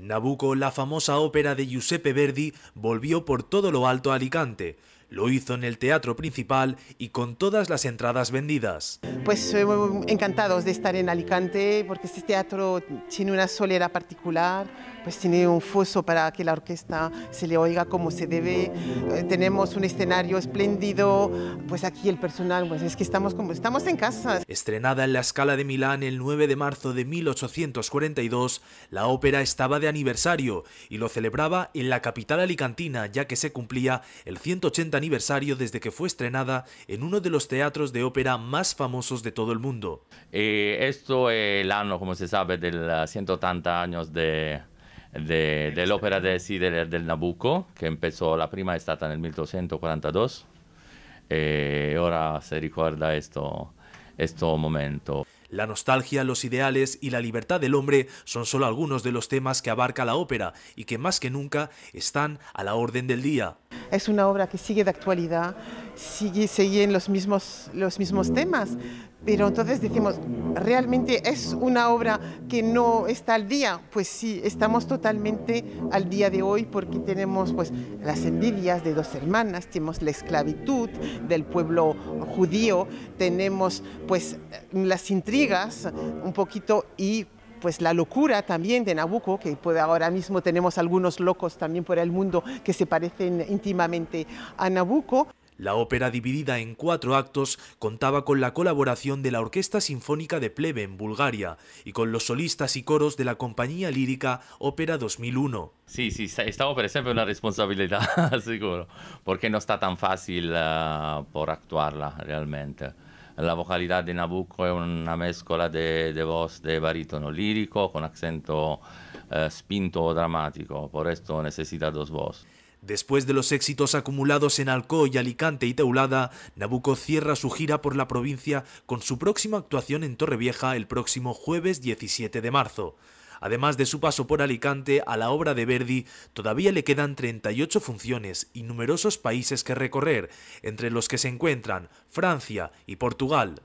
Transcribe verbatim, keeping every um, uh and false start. Nabucco, la famosa ópera de Giuseppe Verdi, volvió por todo lo alto a Alicante. Lo hizo en el teatro principal y con todas las entradas vendidas. Pues eh, encantados de estar en Alicante, porque este teatro tiene una soledad particular, pues tiene un foso para que la orquesta se le oiga como se debe. Eh, tenemos un escenario espléndido, pues aquí el personal, pues es que estamos como estamos en casa. Estrenada en la Scala de Milán el nueve de marzo de mil ochocientos cuarenta y dos, la ópera estaba de aniversario y lo celebraba en la capital alicantina, ya que se cumplía el ciento ochenta aniversario desde que fue estrenada en uno de los teatros de ópera más famosos de todo el mundo. Eh, esto es el año, como se sabe, de los ciento ochenta años de, de, de la ópera de, sí, de, del Nabucco, que empezó, la prima es stata en el mil doscientos cuarenta y dos, eh, ahora se recuerda esto, este momento. La nostalgia, los ideales y la libertad del hombre son solo algunos de los temas que abarca la ópera y que más que nunca están a la orden del día. Es una obra que sigue de actualidad, sigue, siguen los mismos, los mismos temas, pero entonces decimos, ¿realmente es una obra que no está al día? Pues sí, estamos totalmente al día de hoy porque tenemos pues, las envidias de dos hermanas, tenemos la esclavitud del pueblo judío, tenemos pues, las intrigas un poquito y pues la locura también de Nabucco, que puede, ahora mismo tenemos algunos locos también por el mundo que se parecen íntimamente a Nabucco. La ópera, dividida en cuatro actos, contaba con la colaboración de la Orquesta Sinfónica de Pleven, Bulgaria, y con los solistas y coros de la compañía lírica Ópera dos mil uno. Sí, sí, esta ópera es siempre una responsabilidad, seguro, porque no está tan fácil uh, por actuarla realmente. La vocalidad de Nabucco es una mezcla de, de voz de barítono lírico con acento eh, spinto o dramático, por esto necesita dos voces. Después de los éxitos acumulados en Alcoy, Alicante y Teulada, Nabucco cierra su gira por la provincia con su próxima actuación en Torrevieja el próximo jueves diecisiete de marzo. Además de su paso por Alicante, a la obra de Verdi todavía le quedan treinta y ocho funciones y numerosos países que recorrer, entre los que se encuentran Francia y Portugal.